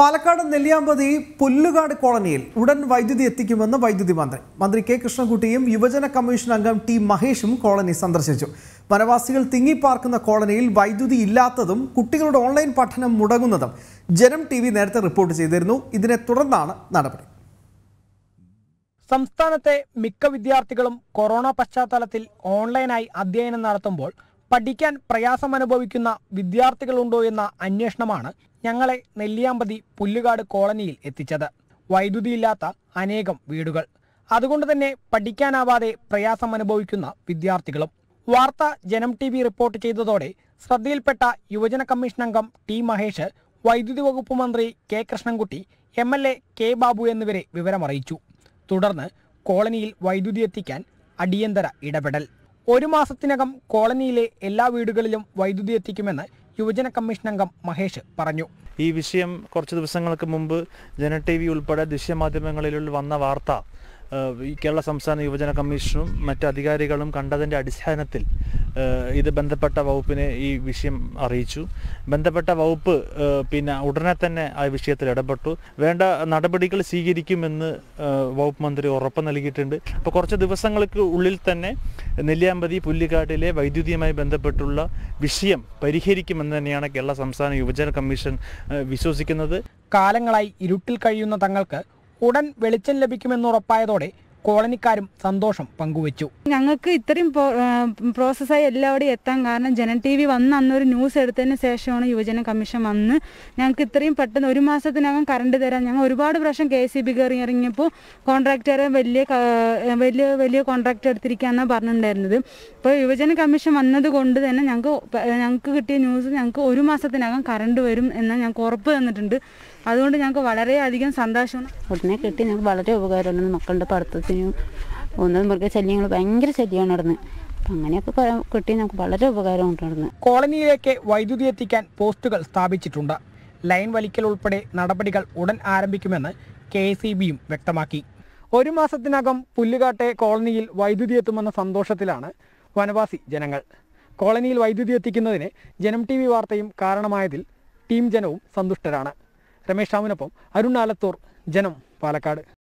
പാലക്കാട് നെല്ലിയാമ്പതി പുല്ലുകാട് കോളനിയിൽ ഉടൻ വൈദ്യുതി എത്തിക്കുമെന്ന് വൈദ്യുതി മന്ത്രി കെ കൃഷ്ണൻകുട്ടിയും യുവജന കമ്മീഷൻ അംഗം ടി മഹേഷും കോളനി സന്ദർശിച്ചു. വനവാസികൾ തിങ്ങിപ്പാർക്കുന്ന കോളനിയിൽ വൈദ്യുതി ഇല്ലാത്തതും കുട്ടികളുടെ ഓൺലൈൻ പഠനം മുടങ്ങുന്നതും ജനം ടി വി നേരത്തെ റിപ്പോർട്ട് ചെയ്തിരുന്നു. ഇതിനെ തുടർന്നാണ് നടപടി. സംസ്ഥാനത്തെ മിക്ക വിദ്യാർത്ഥികളും കൊറോണ പശ്ചാത്തലത്തിൽ ഓൺലൈനായി അധ്യയനം നടത്തുമ്പോൾ പഠിക്കാൻ പ്രയാസമനുഭവിക്കുന്ന വിദ്യാർത്ഥികളുണ്ടോ എന്ന അന്വേഷണമാണ് ഞങ്ങളെ നെല്ലിയാമ്പതി പുല്ലുകാട് കോളനിയിൽ എത്തിച്ചത്. വൈദ്യുതിയില്ലാത്ത അനേകം വീടുകൾ, അതുകൊണ്ട് തന്നെ പഠിക്കാനാവാതെ പ്രയാസമനുഭവിക്കുന്ന വിദ്യാർത്ഥികളും. വാർത്ത ജനം ടി വി റിപ്പോർട്ട് ചെയ്തതോടെ ശ്രദ്ധയിൽപ്പെട്ട യുവജന കമ്മീഷൻ അംഗം ടി മഹേഷ് വൈദ്യുതി വകുപ്പ് മന്ത്രി K Krishnankutty, MLA K Babu എന്നിവരെ വിവരമറിയിച്ചു. തുടർന്ന് കോളനിയിൽ വൈദ്യുതി എത്തിക്കാൻ അടിയന്തര ഇടപെടൽ. ഒരു മാസത്തിനകം കോളനിയിലെ എല്ലാ വീടുകളിലും വൈദ്യുതി എത്തിക്കുമെന്ന് യുവജന കമ്മീഷൻ അംഗം മഹേഷ് പറഞ്ഞു. ഈ വിഷയം കുറച്ച് ദിവസങ്ങൾക്ക് മുമ്പ് ജന ടി വി ഉൾപ്പെടെ ദൃശ്യമാധ്യമങ്ങളിൽ വന്ന വാർത്ത കേരള സംസ്ഥാന യുവജന കമ്മീഷനും മറ്റ് അധികാരികളും കണ്ടതിൻ്റെ അടിസ്ഥാനത്തിൽ ഇത് ബന്ധപ്പെട്ട വകുപ്പിനെ ഈ വിഷയം അറിയിച്ചു. ബന്ധപ്പെട്ട വകുപ്പ് ഉടനെ തന്നെ ആ വിഷയത്തിൽ ഇടപെട്ടു. വേണ്ട നടപടികൾ സ്വീകരിക്കുമെന്ന് വകുപ്പ് മന്ത്രി ഉറപ്പ് നൽകിയിട്ടുണ്ട്. അപ്പോൾ കുറച്ച് ദിവസങ്ങൾക്ക് ഉള്ളിൽ തന്നെ നെല്ലിയാമ്പതി പുല്ലുകാട്ടിലെ വൈദ്യുതിയുമായി ബന്ധപ്പെട്ടുള്ള വിഷയം പരിഹരിക്കുമെന്ന് തന്നെയാണ് കേരള സംസ്ഥാന യുവജന കമ്മീഷൻ വിശ്വസിക്കുന്നത്. കാലങ്ങളായി ഇരുട്ടിൽ കഴിയുന്ന തങ്ങൾക്ക് ഉടൻ വെളിച്ചം ലഭിക്കുമെന്ന് ഉറപ്പായതോടെ കോളനിക്കാരും സന്തോഷം പങ്കുവെച്ചു. ഞങ്ങൾക്ക് ഇത്രയും പ്രോസസ്സായി എല്ലാവരും എത്താൻ കാരണം ജനം ടി വി വന്ന് അന്നൊരു ന്യൂസ് എടുത്തതിന് ശേഷമാണ് യുവജന കമ്മീഷൻ വന്ന് ഞങ്ങൾക്ക് ഇത്രയും പെട്ടെന്ന് ഒരു മാസത്തിനകം കറണ്ട് തരാൻ. ഞങ്ങൾ ഒരുപാട് പ്രാവശ്യം KCB കയറി ഇറങ്ങിയപ്പോൾ കോൺട്രാക്ടറെ വലിയ കോൺട്രാക്ട് എടുത്തിരിക്കുകയെന്നാണ് പറഞ്ഞിട്ടുണ്ടായിരുന്നത്. ഇപ്പോൾ യുവജന കമ്മീഷൻ വന്നത് കൊണ്ട് തന്നെ ഞങ്ങൾക്ക് കിട്ടിയ ന്യൂസ് ഞങ്ങൾക്ക് ഒരു മാസത്തിനകം കറണ്ട് വരും എന്ന് ഞങ്ങൾക്ക് ഉറപ്പ് തന്നിട്ടുണ്ട്. അതുകൊണ്ട് ഞങ്ങൾക്ക് വളരെയധികം സന്തോഷമാണ്. ഉടനെ കിട്ടി ഞങ്ങൾക്ക് വളരെ ഉപകാരമാണ്. മക്കളുടെ പഠിത്തത്തിൽ ഒന്നും മൃഗശല്യങ്ങൾ ഭയങ്കര ശല്യമാണ് നടന്ന്. അങ്ങനെയൊക്കെ കിട്ടി നമുക്ക് വളരെ ഉപകാരം ഉണ്ടായിരുന്നു. കോളനിയിലേക്ക് വൈദ്യുതി എത്തിക്കാൻ പോസ്റ്റുകൾ സ്ഥാപിച്ചിട്ടുണ്ട്. ലൈൻ വലിക്കൽ ഉൾപ്പെടെ നടപടികൾ ഉടൻ ആരംഭിക്കുമെന്ന് KCBയും വ്യക്തമാക്കി. ഒരു മാസത്തിനകം പുല്ലുകാട്ടെ കോളനിയിൽ വൈദ്യുതി എത്തുമെന്ന സന്തോഷത്തിലാണ് വനവാസി ജനങ്ങൾ. കോളനിയിൽ വൈദ്യുതി എത്തിക്കുന്നതിന് ജനം TV വാർത്തയും കാരണമായതിൽ ടീം ജനവും സന്തുഷ്ടരാണ്. രമേശ് രാമനൊപ്പം അരുൺ ആലത്തൂർ, ജനം, പാലക്കാട്.